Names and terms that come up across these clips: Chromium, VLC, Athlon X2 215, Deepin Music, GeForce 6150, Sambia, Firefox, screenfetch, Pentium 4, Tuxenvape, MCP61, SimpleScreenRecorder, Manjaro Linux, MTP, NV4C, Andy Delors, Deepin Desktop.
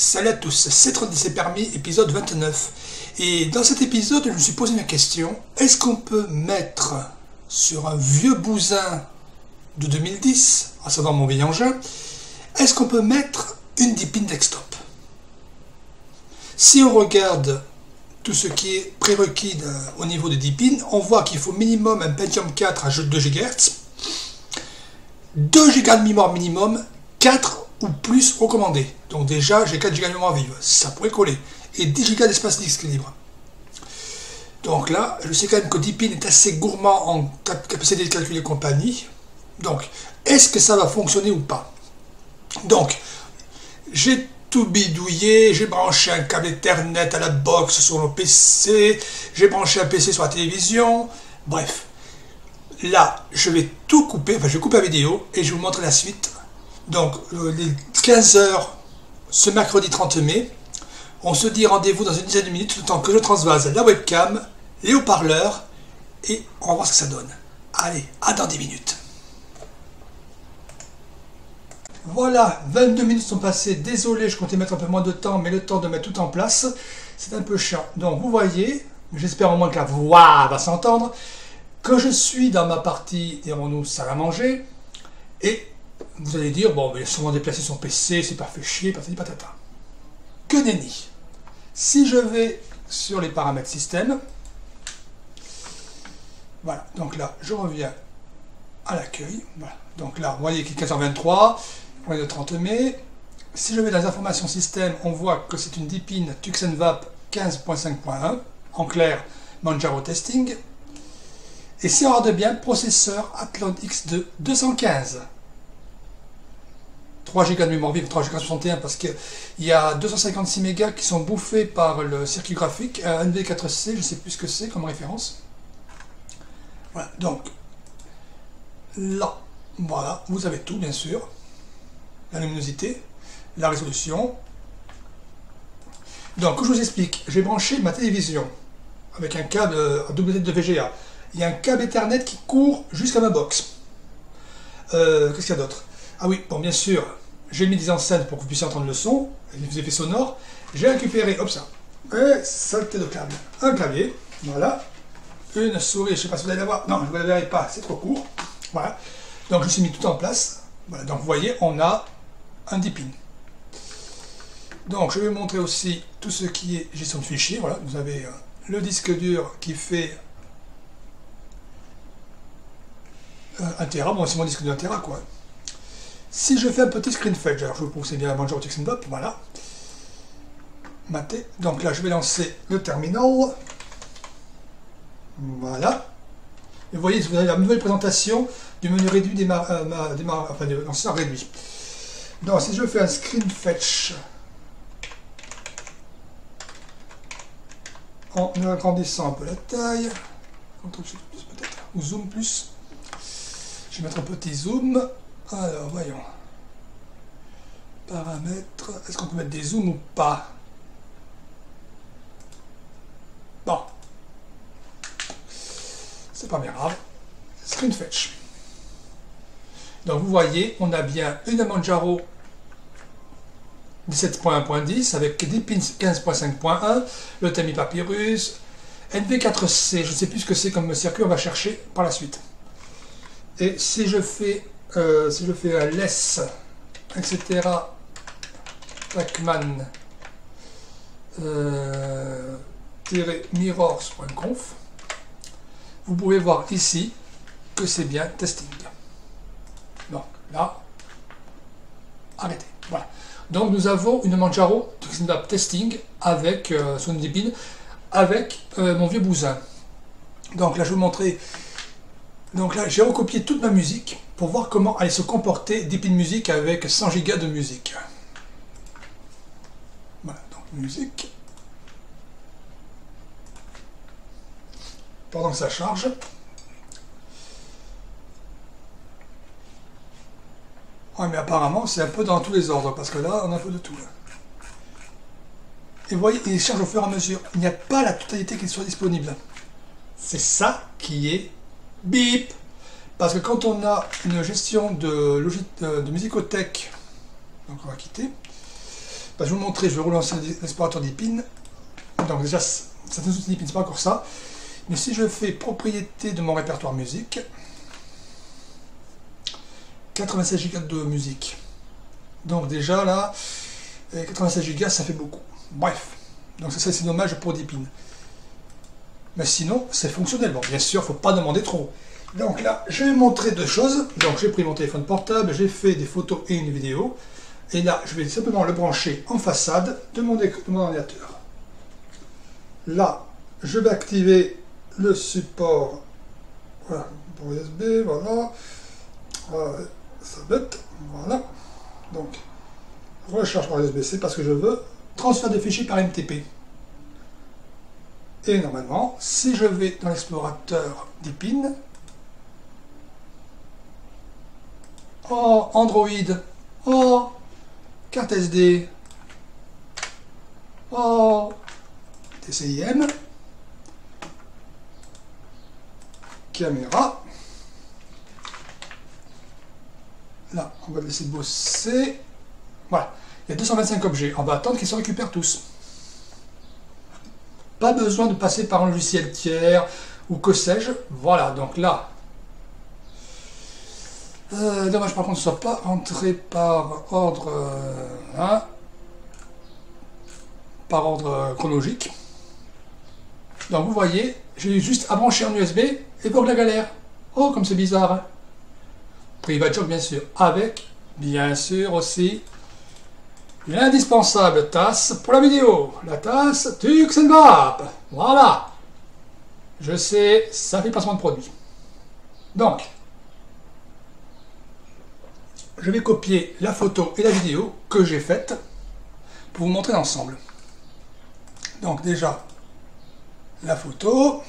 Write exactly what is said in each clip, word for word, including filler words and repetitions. Salut à tous, c'est Trendy, c'est permis, épisode vingt-neuf. Et dans cet épisode, je me suis posé une question. Est-ce qu'on peut mettre sur un vieux bousin de deux mille dix, à savoir mon vieil engin, est-ce qu'on peut mettre une Deepin Desktop? Si on regarde tout ce qui est prérequis au niveau de Deepin, on voit qu'il faut minimum un Pentium quatre à deux gigahertz, deux giga de mémoire minimum, quatre ou plus recommandé. Donc déjà j'ai quatre giga de mémoire vive, ça pourrait coller, et dix giga d'espace disque libre. Donc là, je sais quand même que Deepin est assez gourmand en capacité de calcul et compagnie. Donc, est-ce que ça va fonctionner ou pas? Donc, j'ai tout bidouillé, j'ai branché un câble Ethernet à la box sur le P C, j'ai branché un P C sur la télévision, bref. Là, je vais tout couper, enfin je vais couper la vidéo et je vais vous montrer la suite. Donc, les quinze heures, ce mercredi trente mai, on se dit rendez-vous dans une dizaine de minutes, le temps que je transvase la webcam, les haut-parleurs, et on va voir ce que ça donne. Allez, à dans dix minutes. Voilà, vingt-deux minutes sont passées. Désolé, je comptais mettre un peu moins de temps, mais le temps de mettre tout en place, c'est un peu chiant. Donc, vous voyez, j'espère au moins que la voix va s'entendre, que je suis dans ma partie, dirons-nous, salle à manger, et vous allez dire, bon, mais souvent déplacer son P C, c'est pas fait chier, patati patata. Que nenni. Si je vais sur les paramètres système, voilà, donc là, je reviens à l'accueil. Voilà. Donc là, vous voyez qu'il est quatorze heures vingt-trois, on est le trente mai. Si je vais dans les informations système, on voit que c'est une Deepin Tuxenvape quinze point cinq point un, en clair, Manjaro Testing. Et si on regarde bien, processeur Athlon X deux deux cent quinze. trois giga de mémoire vive, trois giga soixante et un parce qu'il y a deux cent cinquante-six mégas qui sont bouffés par le circuit graphique euh, N V quatre C, je ne sais plus ce que c'est comme référence. Voilà, donc là, voilà, vous avez tout bien sûr, la luminosité, la résolution. Donc, je vous explique, j'ai branché ma télévision avec un câble à double tête de V G A. Il y a un câble Ethernet qui court jusqu'à ma box. Euh, Qu'est-ce qu'il y a d'autre? Ah oui, bon, bien sûr, j'ai mis des enceintes pour que vous puissiez entendre le son, les effets sonores. J'ai récupéré, hop ça, et saleté de câble, un clavier, voilà, une souris, je ne sais pas si vous allez la voir, non, je ne vous la verrai pas, c'est trop court, voilà. Donc, je me suis mis tout en place, voilà, donc vous voyez, on a un Deepin. Donc, je vais vous montrer aussi tout ce qui est gestion de fichiers, voilà, vous avez le disque dur qui fait un téra, bon, c'est mon disque dur un téra, quoi. Si je fais un petit screen fetch, alors je vous prouve c'est bien la Manjaro Tuxenvape, voilà. Maté. Donc là, je vais lancer le terminal. Voilà. Et vous voyez, vous avez la nouvelle présentation du menu réduit des mar... Euh, ma... des mar... enfin, de lanceur réduit. Donc, si je fais un screen fetch en agrandissant un peu la taille, contrôle plus peut-être, ou zoom plus, je vais mettre un petit zoom. Alors, voyons. Paramètres. Est-ce qu'on peut mettre des zooms ou pas? Bon. C'est pas bien grave. Screen fetch. Donc, vous voyez, on a bien une Manjaro dix-sept point un point dix avec Deepin quinze point cinq point un, le Thème Papyrus, N V quatre C. Je ne sais plus ce que c'est comme circuit, on va chercher par la suite. Et si je fais. Euh, si je fais un less, et cetera, pacman, euh, mirrors point conf, vous pouvez voir ici que c'est bien testing. Donc là, arrêtez. Voilà. Donc nous avons une Manjaro Tuxenvape testing avec euh, son Deepin, avec euh, mon vieux bousin. Donc là, je vais vous montrer. Donc là, j'ai recopié toute ma musique pour voir comment allait se comporter Deepin Music avec cent giga de musique. Voilà, donc musique. Pendant que ça charge. Ouais, mais apparemment, c'est un peu dans tous les ordres, parce que là, on a un peu de tout. Là. Et vous voyez, il charge au fur et à mesure. Il n'y a pas la totalité qui soit disponible. C'est ça qui est... Bip! Parce que quand on a une gestion de, de musicothèque, donc on va quitter, bah, je vais vous montrer, je vais relancer l'explorateur Deepin. Donc déjà, certains outils Deepin, c'est pas encore ça. Mais si je fais propriété de mon répertoire musique, quatre-vingt-seize gigas de musique. Donc déjà là, quatre-vingt-seize gigas, ça fait beaucoup. Bref, donc ça c'est dommage pour Deepin. Mais sinon, c'est fonctionnel. Bon, bien sûr, il ne faut pas demander trop. Donc là, je vais montrer deux choses. Donc j'ai pris mon téléphone portable, j'ai fait des photos et une vidéo. Et là, je vais simplement le brancher en façade de mon, de mon ordinateur. Là, je vais activer le support. Voilà, pour U S B, voilà. Euh, ça va être, voilà. Donc, recharge par U S B, c'est parce que je veux. Transfert de fichiers par M T P. Et normalement, si je vais dans l'explorateur Deepin, oh, Android, oh, carte S D, oh, T C I M, caméra, là, on va laisser bosser, voilà, il y a deux cent vingt-cinq objets, on va attendre qu'ils se récupèrent tous. Pas besoin de passer par un logiciel tiers ou que sais-je. Voilà, donc là. Euh, dommage par contre, ce ne soit pas rentré par ordre, euh, hein, par ordre chronologique. Donc vous voyez, j'ai juste à brancher en U S B et pour de la galère. Oh, comme c'est bizarre. Hein. Private Job, bien sûr, avec, bien sûr aussi. L'indispensable tasse pour la vidéo, la tasse Tuxenvape. Voilà. Je sais, ça fait placement de produit. Donc, je vais copier la photo et la vidéo que j'ai faite pour vous montrer l'ensemble. Donc déjà, la photo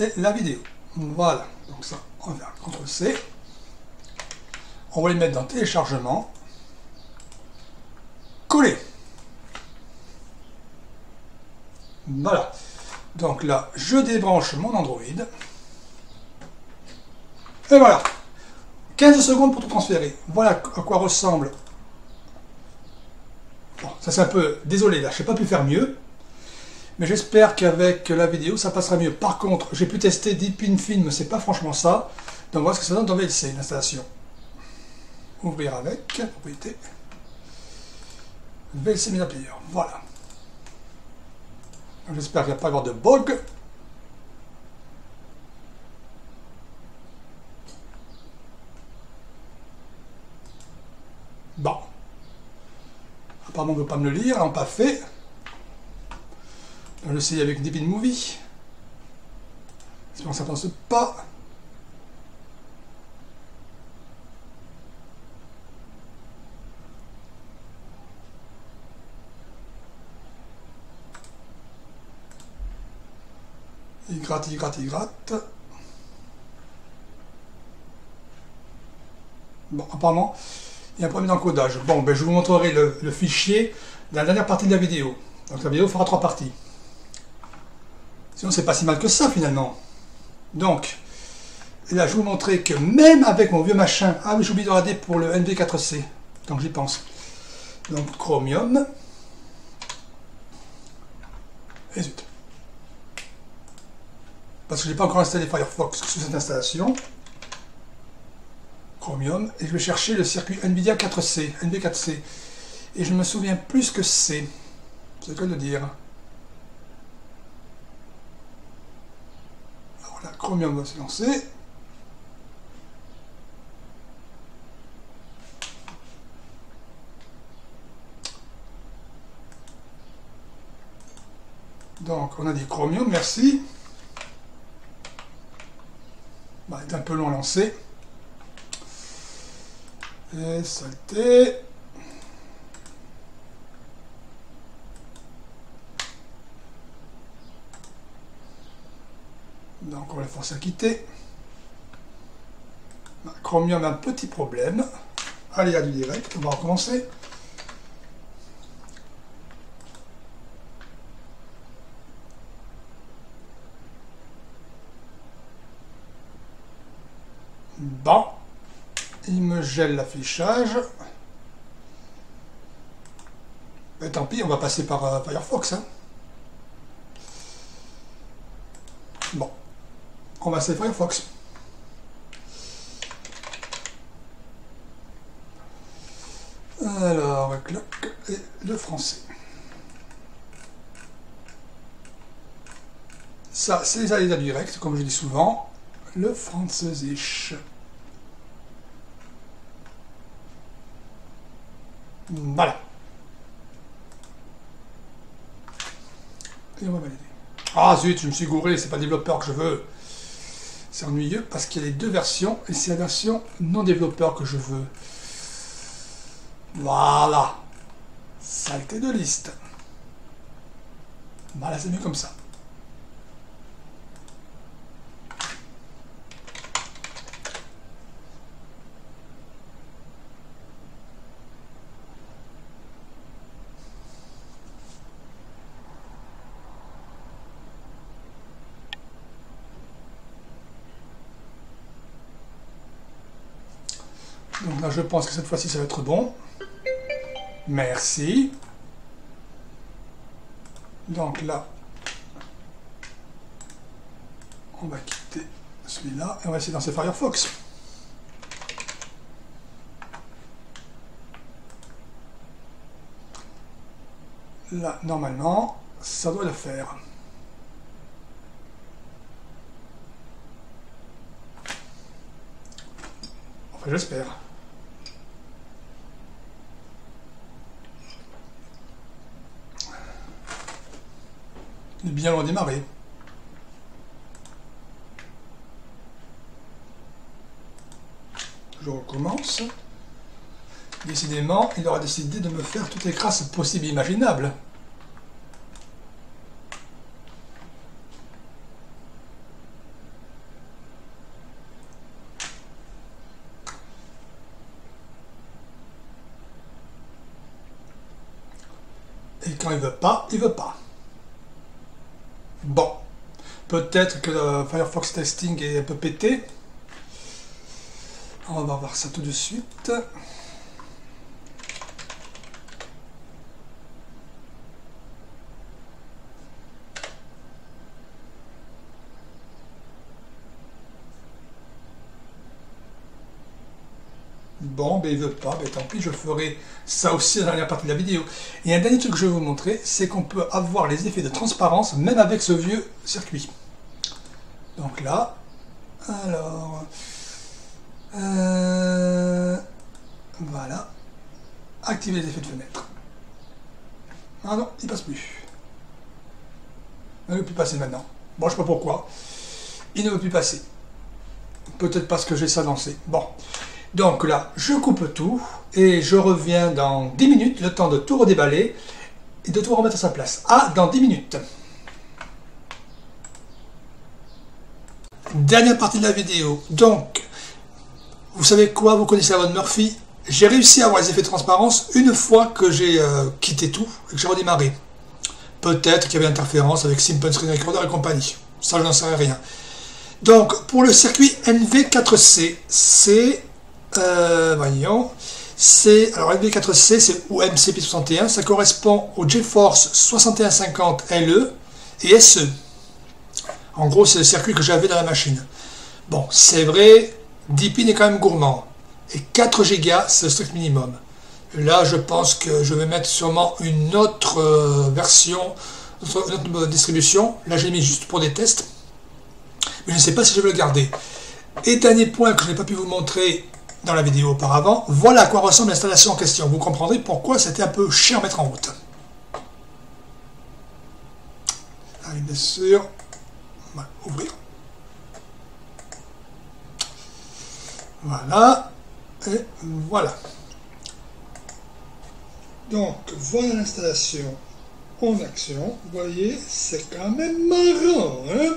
et la vidéo. Voilà. Donc ça, on va faire contrôle C. On va les mettre dans téléchargement. Coller. Voilà. Donc là, je débranche mon Android. Et voilà. quinze secondes pour tout transférer. Voilà à quoi ressemble. Bon, ça c'est un peu... Désolé, là, je n'ai pas pu faire mieux. Mais j'espère qu'avec la vidéo, ça passera mieux. Par contre, j'ai pu tester Deepin Film, c'est pas franchement ça. Donc voilà ce que ça donne dans V L C, l'installation. Ouvrir avec, propriété. V L C Media Player, voilà. J'espère qu'il n'y a pas avoir de bug. Bon. Apparemment, on ne veut pas me le lire, non, pas fait. On va l'essayer avec Deepin Movie. J'espère que ça ne passe pas. Il gratte, il gratte, il gratte. Bon, apparemment, il y a un problème d'encodage. Bon, ben, je vous montrerai le, le fichier dans la dernière partie de la vidéo. Donc la vidéo fera trois parties. Sinon, c'est pas si mal que ça, finalement. Donc, là, je vais vous montrer que même avec mon vieux machin... Ah, mais j'ai oublié de regarder pour le N V quatre C. Donc, j'y pense. Donc, Chromium. Et zut. Parce que je n'ai pas encore installé Firefox sous cette installation. Chromium. Et je vais chercher le circuit NVIDIA quatre C. N V quatre C. Et je me souviens plus que c'est. C'est le cas de dire. Alors là, Chromium va se lancer. Donc, on a dit Chromium, merci. Bah, il est un peu long à lancer. Et saleté. Donc on va la forcer à quitter. Bah, Chromium a un petit problème. Allez, il y a du direct, on va recommencer. Bon, il me gèle l'affichage. Mais tant pis, on va passer par euh, Firefox. Hein. Bon, on va passer Firefox. Alors, clac, et le français. Ça, c'est les aléas directs, comme je dis souvent. Le französisch. Voilà. Et on va valider. Ah zut, je me suis gouré, c'est pas le développeur que je veux. C'est ennuyeux parce qu'il y a les deux versions et c'est la version non développeur que je veux. Voilà. Saleté de liste. Voilà, c'est mieux comme ça. Donc là, je pense que cette fois-ci, ça va être bon. Merci. Donc là, on va quitter celui-là et on va essayer de lancer Firefox. Là, normalement, ça doit le faire. Enfin, j'espère. Bien loin démarrer. Je recommence. Décidément, il aura décidé de me faire toutes les crasses possibles et imaginables. Et quand il veut pas, il veut pas. Bon, peut-être que le Firefox testing est un peu pété. On va voir ça tout de suite. Bon, ben il veut pas, ben tant pis, je ferai ça aussi dans la dernière partie de la vidéo. Et un dernier truc que je vais vous montrer, c'est qu'on peut avoir les effets de transparence même avec ce vieux circuit. Donc là, alors, euh, voilà, activer les effets de fenêtre. Ah non, il passe plus. Il ne veut plus passer maintenant. Bon, je sais pas pourquoi. Il ne veut plus passer. Peut-être parce que j'ai ça lancé. Bon. Donc là, je coupe tout et je reviens dans dix minutes, le temps de tout redéballer et de tout remettre à sa place. Ah, dans dix minutes. Dernière partie de la vidéo. Donc, vous savez quoi, vous connaissez la loi de Murphy. J'ai réussi à avoir les effets de transparence une fois que j'ai euh, quitté tout et que j'ai redémarré. Peut-être qu'il y avait interférence avec SimpleScreenRecorder et compagnie. Ça, je n'en sais rien. Donc, pour le circuit N V quatre C, c'est... Euh, voyons, c'est alors N V quatre C ou M C P soixante et un, ça correspond au GeForce soixante et un cinquante L E et S E. En gros, c'est le circuit que j'avais dans la machine. Bon, c'est vrai, Deepin est quand même gourmand et quatre gigas c'est le strict minimum. Là, je pense que je vais mettre sûrement une autre euh, version, une autre distribution. Là, j'ai mis juste pour des tests, mais je ne sais pas si je vais le garder. Et dernier point que je n'ai pas pu vous montrer dans la vidéo auparavant, voilà à quoi ressemble l'installation en question. Vous comprendrez pourquoi c'était un peu chiant à mettre en route. Allez, bien sûr, on va ouvrir. Voilà, et voilà. Donc, voilà l'installation en action. Vous voyez, c'est quand même marrant, hein?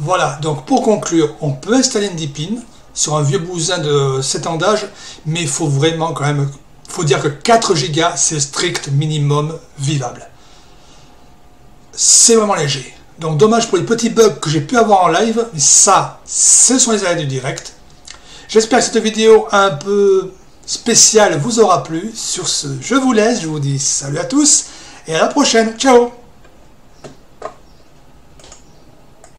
Voilà, donc pour conclure, on peut installer une Deepin sur un vieux bousin de sept ans d'âge, mais il faut vraiment quand même, faut dire que quatre gigas c'est le strict minimum vivable. C'est vraiment léger. Donc dommage pour les petits bugs que j'ai pu avoir en live, mais ça, ce sont les aléas du direct. J'espère que cette vidéo a un peu spécial vous aura plu. Sur ce, je vous laisse, je vous dis salut à tous et à la prochaine. Ciao!